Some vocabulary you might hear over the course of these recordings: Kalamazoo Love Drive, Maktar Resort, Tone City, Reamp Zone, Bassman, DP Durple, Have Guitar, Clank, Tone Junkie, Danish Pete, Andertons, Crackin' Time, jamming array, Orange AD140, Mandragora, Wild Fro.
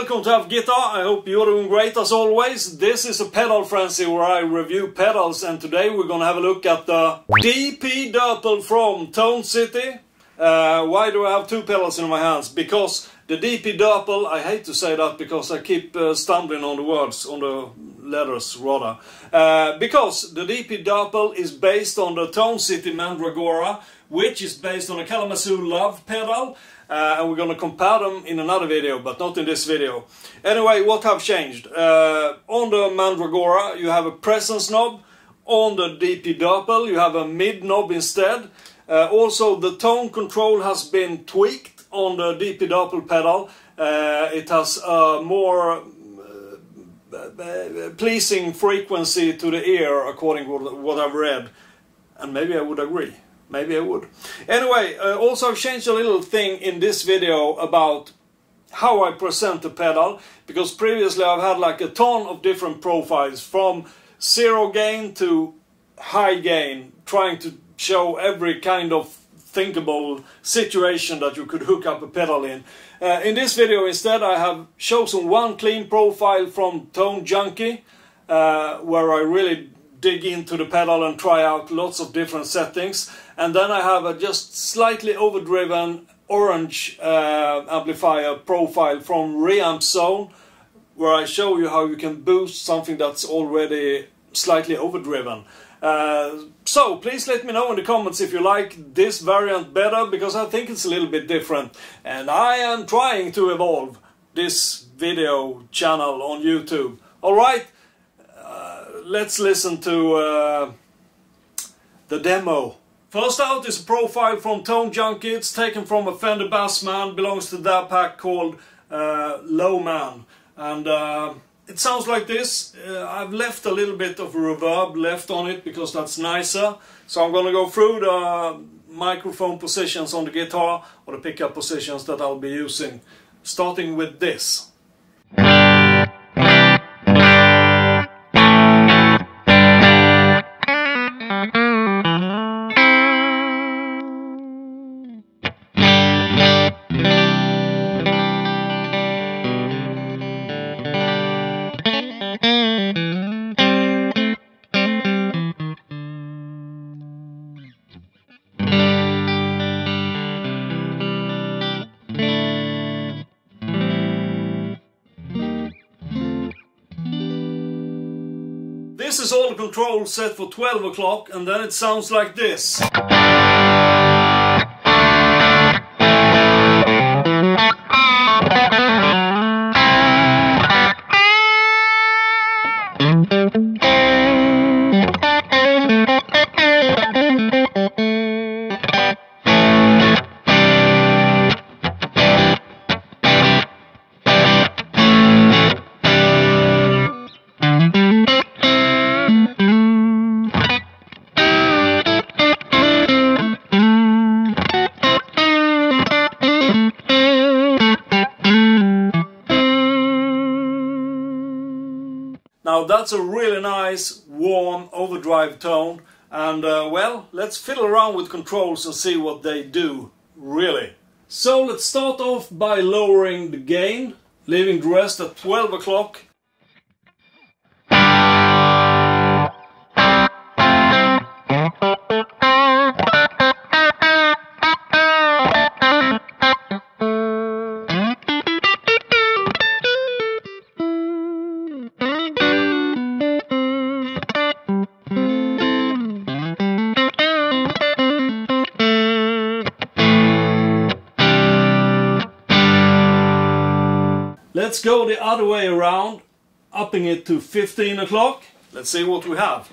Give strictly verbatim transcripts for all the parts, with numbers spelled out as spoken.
welcome to Have Guitar. I hope you're doing great as always. This is a pedal frenzy where I review pedals, and today we're gonna have a look at the D P Durple from Tone City. Uh, why do I have two pedals in my hands? Because the D P Durple, I hate to say that because I keep uh, stumbling on the words, on the letters rather. Uh, because the D P Durple is based on the Tone City Mandragora, which is based on a Kalamazoo Love pedal. Uh, and we're going to compare them in another video, but not in this video. Anyway, what have changed? Uh, on the Mandragora you have a presence knob, on the D P Durple you have a mid knob instead. Uh, also the tone control has been tweaked on the D P Durple pedal. Uh, it has a more uh, pleasing frequency to the ear according to what I've read, and maybe I would agree. Maybe I would. Anyway, uh, also I've changed a little thing in this video about how I present the pedal, because previously I've had like a ton of different profiles from zero gain to high gain, trying to show every kind of thinkable situation that you could hook up a pedal in. Uh, in this video instead I have chosen one clean profile from Tone Junkie, uh, where I really dig into the pedal and try out lots of different settings, and then I have a just slightly overdriven orange uh, amplifier profile from Reamp Zone, where I show you how you can boost something that's already slightly overdriven. Uh, so please let me know in the comments if you like this variant better, because I think it's a little bit different, and I am trying to evolve this video channel on YouTube. Alright, let's listen to uh, the demo. First out is a profile from Tone Junkie. It's taken from a Fender Bassman, belongs to that pack called uh, Low Man. And uh, it sounds like this. Uh, I've left a little bit of reverb left on it because that's nicer. So I'm going to go through the microphone positions on the guitar, or the pickup positions that I'll be using, starting with this. This is all the control set for twelve o'clock, and then it sounds like this. Now that's a really nice, warm, overdrive tone, and uh, well, let's fiddle around with controls and see what they do, really. So let's start off by lowering the gain, leaving the rest at twelve o'clock. Let's go the other way around, upping it to fifteen o'clock. Let's see what we have.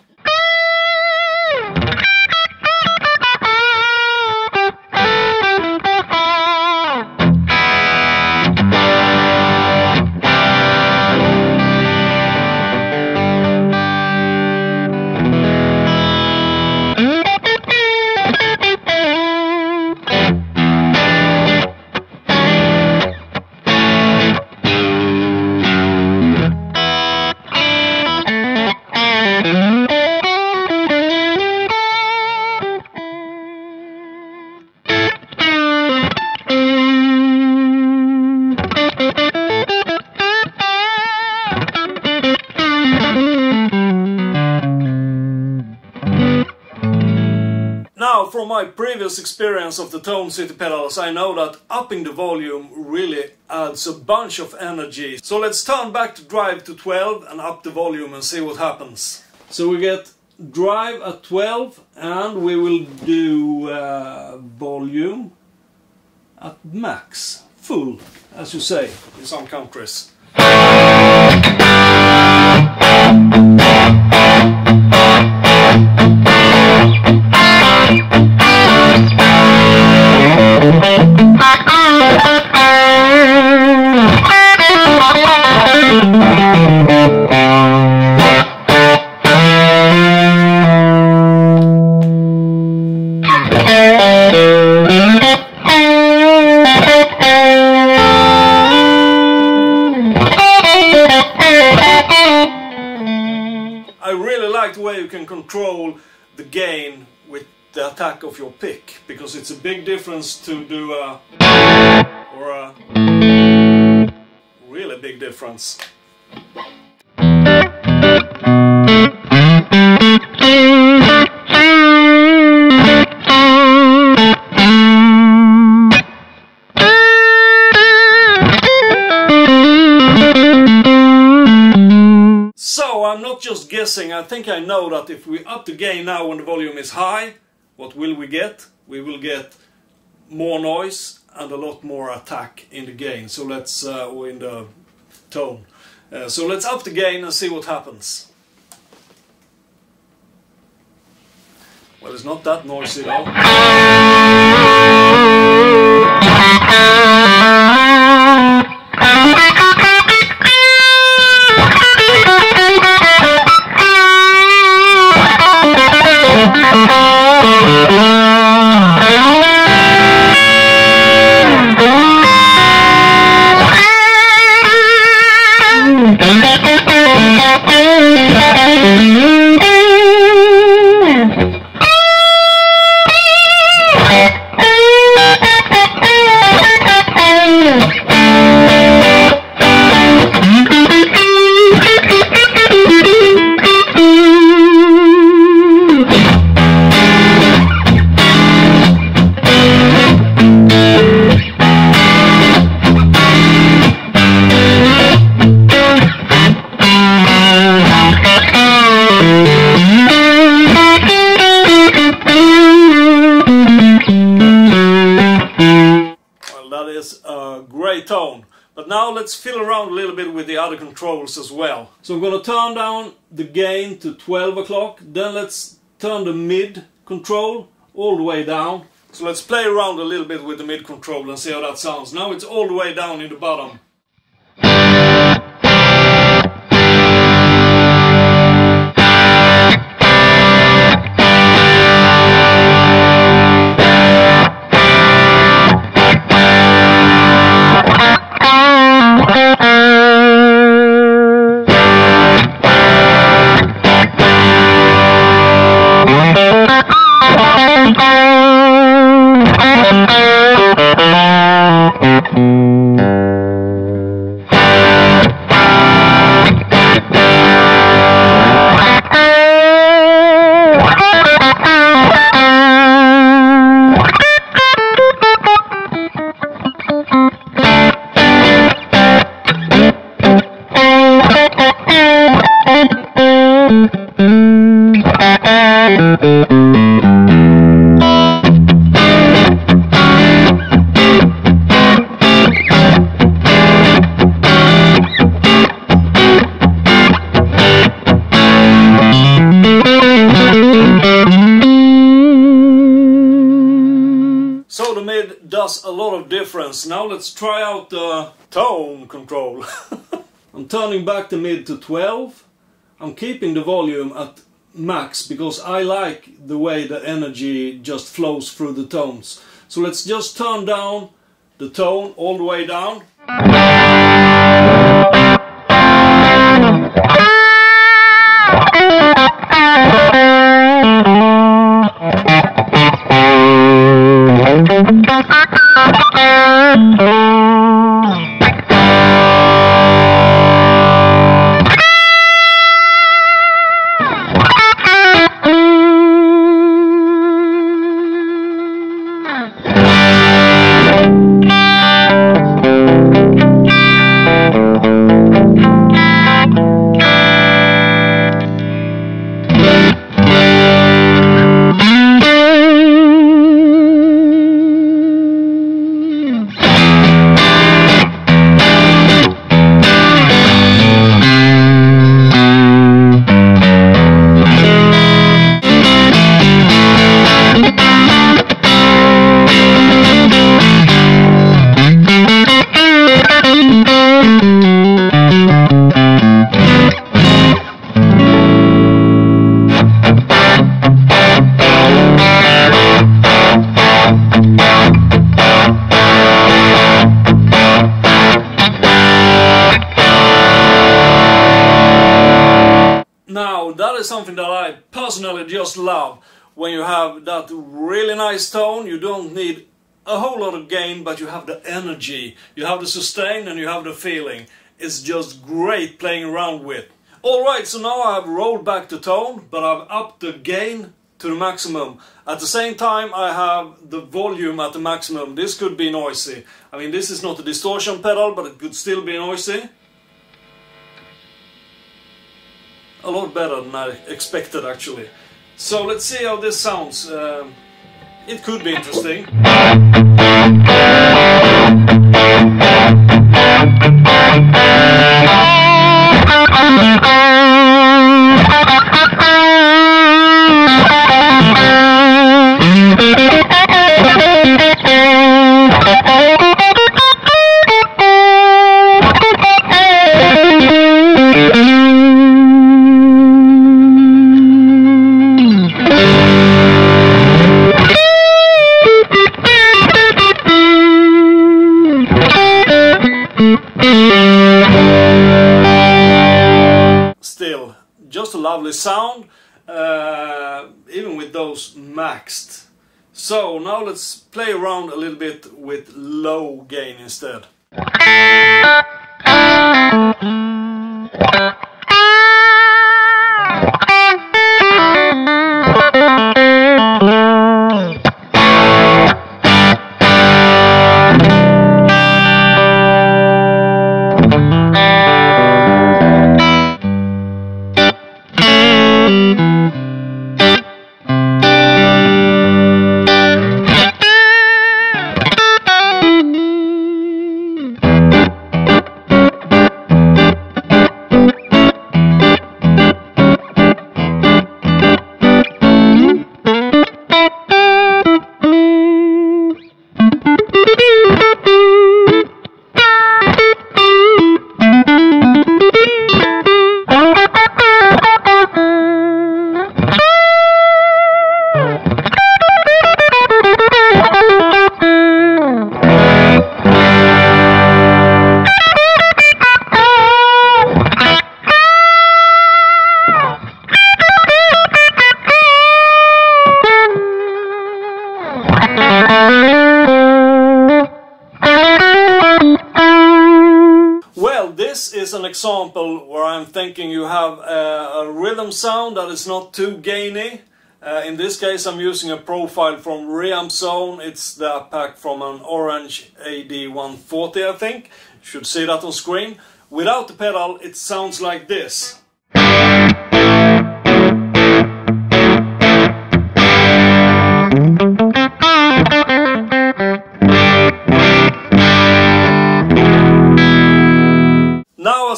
Mm-hmm. from my previous experience of the Tone City pedals, I know that upping the volume really adds a bunch of energy. So let's turn back the drive to twelve and up the volume and see what happens. So we get drive at twelve and we will do uh, volume at max, full, as you say in some countries. Control the gain with the attack of your pick, because it's a big difference to do a or a really big difference. Just guessing, I think I know that if we up the gain now when the volume is high, what will we get? We will get more noise and a lot more attack in the gain, so let's, uh, or in the tone. Uh, so let's up the gain and see what happens. Well, it's not that noisy though. But now let's fiddle around a little bit with the other controls as well. So I'm going to turn down the gain to twelve o'clock, then let's turn the mid control all the way down. So let's play around a little bit with the mid control and see how that sounds. Now it's all the way down in the bottom. Does a lot of difference. Now let's try out the tone control. I'm turning back the mid to twelve. I'm keeping the volume at max because I like the way the energy just flows through the tones. So let's just turn down the tone all the way down. personally just love when you have that really nice tone. You don't need a whole lot of gain, but you have the energy, you have the sustain, and you have the feeling. It's just great playing around with. Alright, so now I've rolled back the tone, but I've upped the gain to the maximum. At the same time, I have the volume at the maximum. This could be noisy. I mean, this is not a distortion pedal, but it could still be noisy. A lot better than I expected, actually. So let's see how this sounds. Um, it could be interesting. Lovely sound, uh, even with those maxed. So now let's play around a little bit with low gain instead. An example where I'm thinking you have a, a rhythm sound that is not too gainy. Uh, in this case I'm using a profile from Reamp Zone. It's the pack from an Orange A D one forty, I think. You should see that on screen. Without the pedal it sounds like this.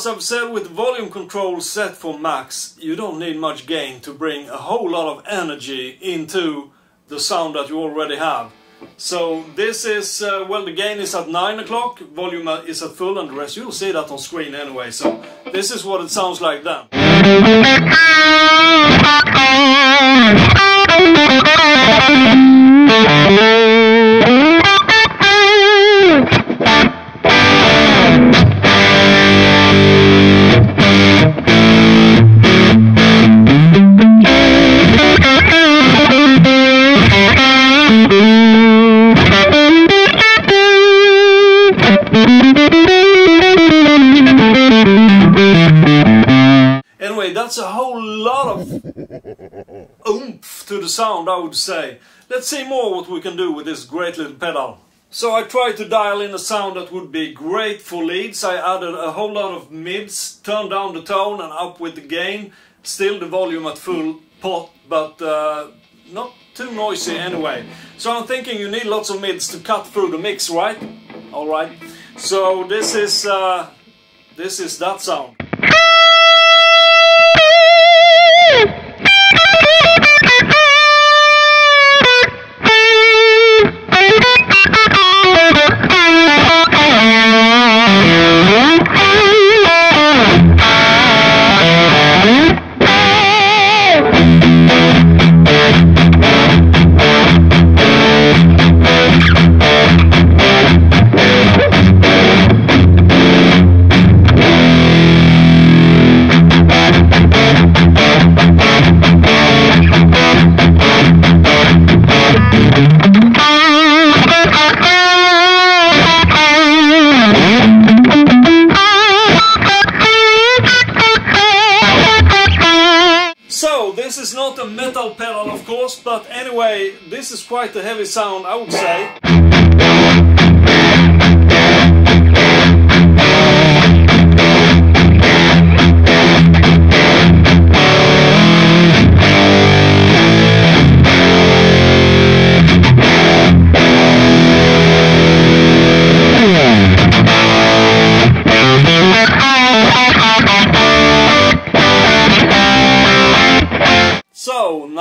As I've said, with volume control set for max, you don't need much gain to bring a whole lot of energy into the sound that you already have. So this is, uh, well, the gain is at nine o'clock, volume is at full, and the rest, you'll see that on screen anyway. So this is what it sounds like then. That's a whole lot of oomph to the sound, I would say. Let's see more what we can do with this great little pedal. So I tried to dial in a sound that would be great for leads. I added a whole lot of mids, turned down the tone and up with the gain. Still the volume at full pot, but uh, not too noisy anyway. So I'm thinking you need lots of mids to cut through the mix, right? Alright, so this is, uh, this is that sound. way, this is quite a heavy sound, I would say.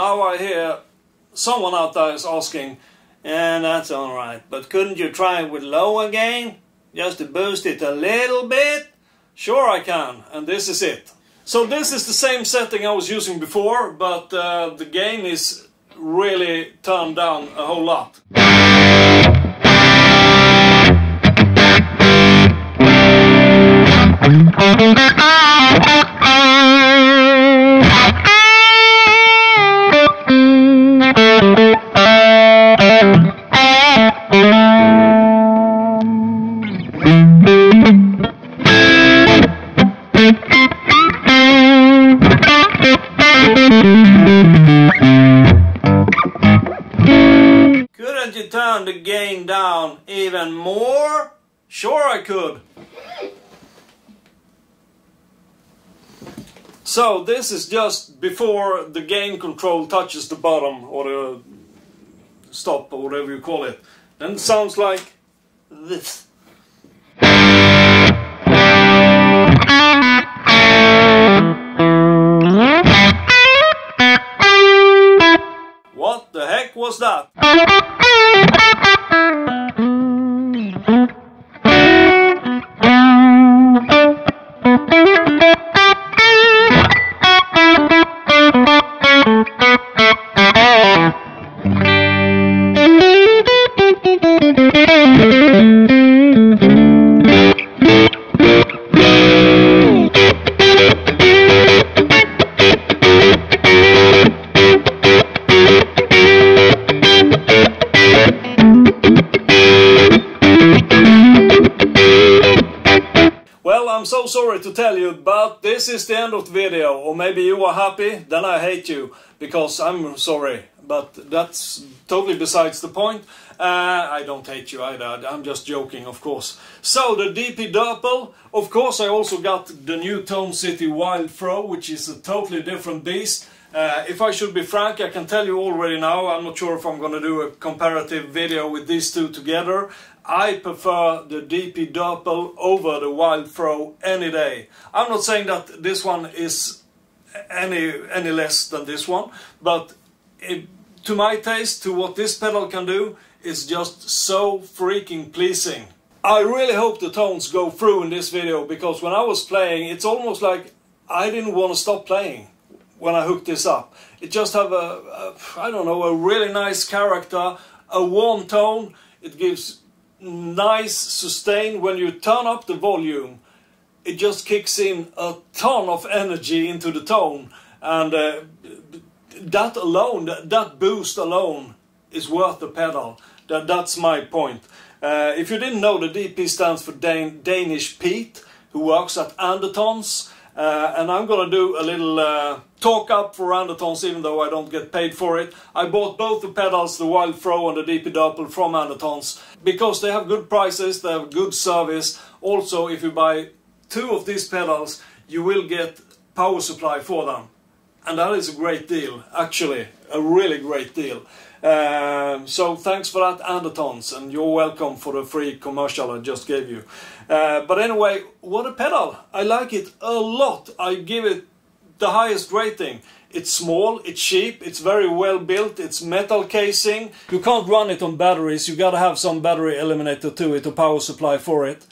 Now I hear someone out there is asking, and eh, that's alright, but couldn't you try it with low again? Just to boost it a little bit? Sure I can, and this is it. So this is the same setting I was using before, but uh, the gain is really turned down a whole lot. Couldn't you turn the gain down even more? Sure I could. So this is just before the gain control touches the bottom or the stop or whatever you call it. Then it sounds like this. What the heck was that? I'm so sorry to tell you, but this is the end of the video, or maybe you are happy, then I hate you, because I'm sorry, but that's totally besides the point. Uh, I don't hate you either, I'm just joking, of course. So, the D P Durple, of course I also got the new Tone City Wild Fro, which is a totally different beast. Uh, if I should be frank, I can tell you already now, I'm not sure if I'm gonna do a comparative video with these two together. I prefer the D P Durple over the Wild Fro any day. I'm not saying that this one is any any less than this one, but it, to my taste, to what this pedal can do, is just so freaking pleasing. I really hope the tones go through in this video, because when I was playing, it's almost like I didn't want to stop playing when I hooked this up. It just have a, a I don't know, a really nice character, a warm tone. It gives nice sustain. When you turn up the volume, it just kicks in a ton of energy into the tone, and uh, that alone, that, that boost alone is worth the pedal. That, that's my point. Uh, if you didn't know, the D P stands for Dan Danish Pete, who works at Andertons, uh, and I'm gonna do a little uh, talk up for Andertons, even though I don't get paid for it. I bought both the pedals, the Wild Fro and the D P Durple, from Andertons, because they have good prices, they have good service. Also, if you buy two of these pedals, you will get power supply for them. And that is a great deal, actually, a really great deal. Um, so thanks for that, Andertons, and you're welcome for the free commercial I just gave you. Uh, but anyway, what a pedal! I like it a lot, I give it the highest rating. It's small, it's cheap, it's very well built, it's metal casing. You can't run it on batteries, you gotta have some battery eliminator to it, or power supply for it.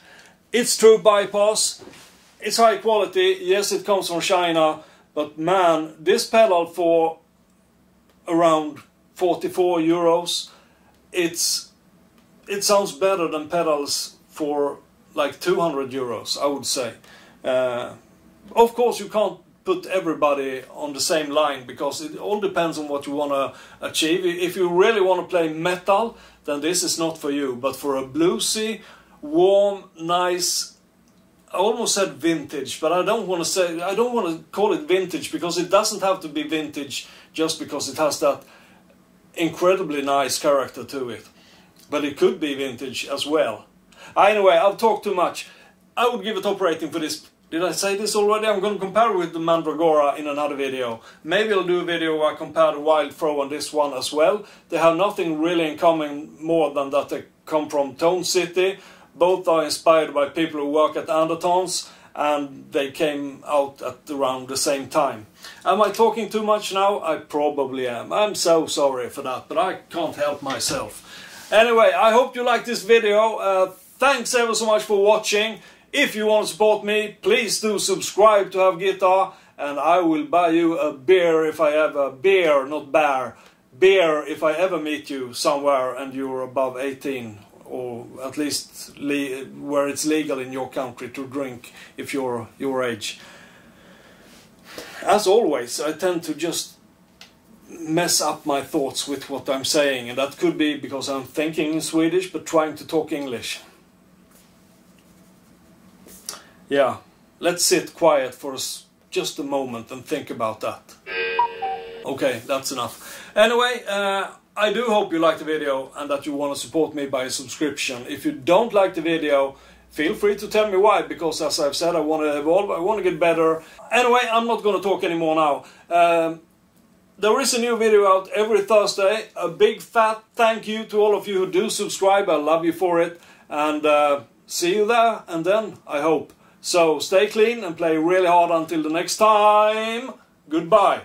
It's true bypass, it's high quality, yes it comes from China, but man, this pedal for around forty-four euros, it's, it sounds better than pedals for like two hundred euros, I would say. Uh, of course you can't put everybody on the same line, because it all depends on what you want to achieve. If you really want to play metal, then this is not for you, but for a bluesy, warm, nice, I almost said vintage, but I don't want to say, I don't want to call it vintage, because it doesn't have to be vintage just because it has that incredibly nice character to it. But it could be vintage as well. Anyway, I've talked too much. I would give a top rating for this. Did I say this already? I'm going to compare it with the Mandragora in another video. Maybe I'll do a video where I compare the Wild Fro and this one as well. They have nothing really in common more than that they come from Tone City. Both are inspired by people who work at Andertons, and they came out at around the same time. Am I talking too much now? I probably am. I'm so sorry for that, but I can't help myself. Anyway, I hope you liked this video. Uh, thanks ever so much for watching. If you want to support me, please do subscribe to Have Guitar, and I will buy you a beer if I ever, beer, not bear, beer if I ever meet you somewhere and you're above eighteen, or at least le where it's legal in your country to drink if you're your age. As always, I tend to just mess up my thoughts with what I'm saying, and that could be because I'm thinking in Swedish but trying to talk English. Yeah, let's sit quiet for just a moment and think about that. Okay, that's enough. Anyway, uh, I do hope you liked the video and that you want to support me by a subscription. If you don't like the video, feel free to tell me why, because as I've said, I want to evolve, I want to get better. Anyway, I'm not going to talk anymore now. Um, there is a new video out every Thursday. A big fat thank you to all of you who do subscribe. I love you for it. And uh, see you there and then, I hope. So stay clean and play really hard until the next time. Goodbye.